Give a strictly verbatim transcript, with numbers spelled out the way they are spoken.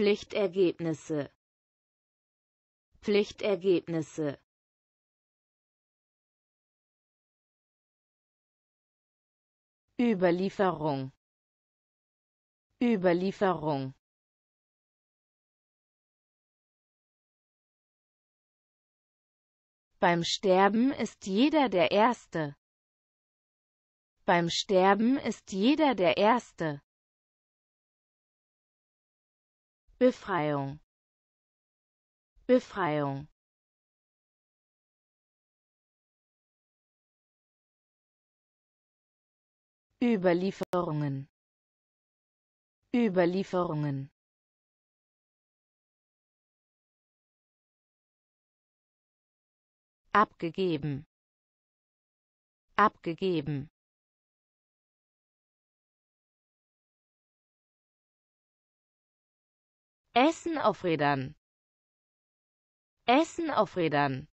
Pflichtergebnisse. Pflichtergebnisse. Überlieferung. Überlieferung. Beim Sterben ist jeder der Erste. Beim Sterben ist jeder der Erste. Befreiung. Befreiung. Überlieferungen. Überlieferungen. Abgegeben. Abgegeben. Essen auf Rädern. Essen auf Rädern.